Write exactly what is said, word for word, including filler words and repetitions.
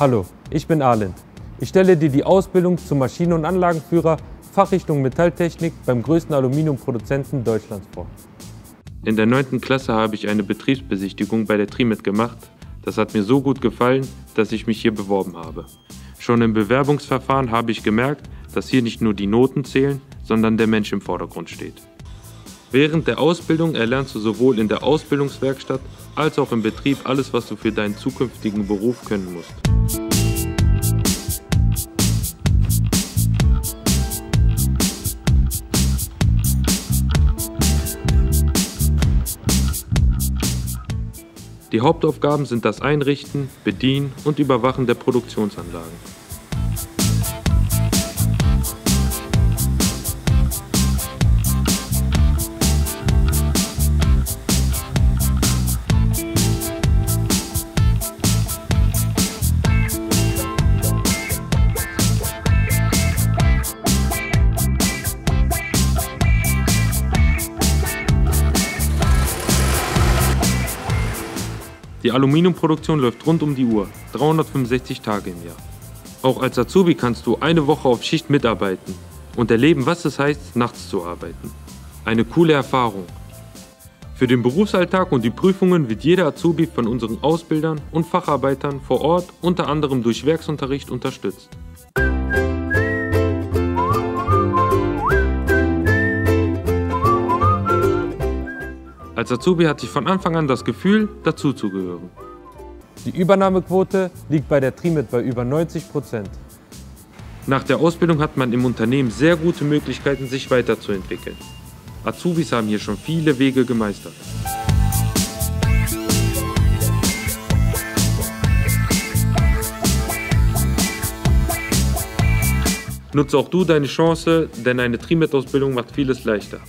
Hallo, ich bin Arlind. Ich stelle dir die Ausbildung zum Maschinen- und Anlagenführer Fachrichtung Metalltechnik beim größten Aluminiumproduzenten Deutschlands vor. In der neunten Klasse habe ich eine Betriebsbesichtigung bei der TRIMET gemacht. Das hat mir so gut gefallen, dass ich mich hier beworben habe. Schon im Bewerbungsverfahren habe ich gemerkt, dass hier nicht nur die Noten zählen, sondern der Mensch im Vordergrund steht. Während der Ausbildung erlernst du sowohl in der Ausbildungswerkstatt als auch im Betrieb alles, was du für deinen zukünftigen Beruf können musst. Die Hauptaufgaben sind das Einrichten, Bedienen und Überwachen der Produktionsanlagen. Die Aluminiumproduktion läuft rund um die Uhr, dreihundertfünfundsechzig Tage im Jahr. Auch als Azubi kannst du eine Woche auf Schicht mitarbeiten und erleben, was es heißt, nachts zu arbeiten. Eine coole Erfahrung. Für den Berufsalltag und die Prüfungen wird jeder Azubi von unseren Ausbildern und Facharbeitern vor Ort unter anderem durch Werksunterricht unterstützt. Als Azubi hatte ich von Anfang an das Gefühl, dazuzugehören. Die Übernahmequote liegt bei der TRIMET bei über neunzig Prozent. Nach der Ausbildung hat man im Unternehmen sehr gute Möglichkeiten, sich weiterzuentwickeln. Azubis haben hier schon viele Wege gemeistert. Nutze auch du deine Chance, denn eine TRIMET-Ausbildung macht vieles leichter.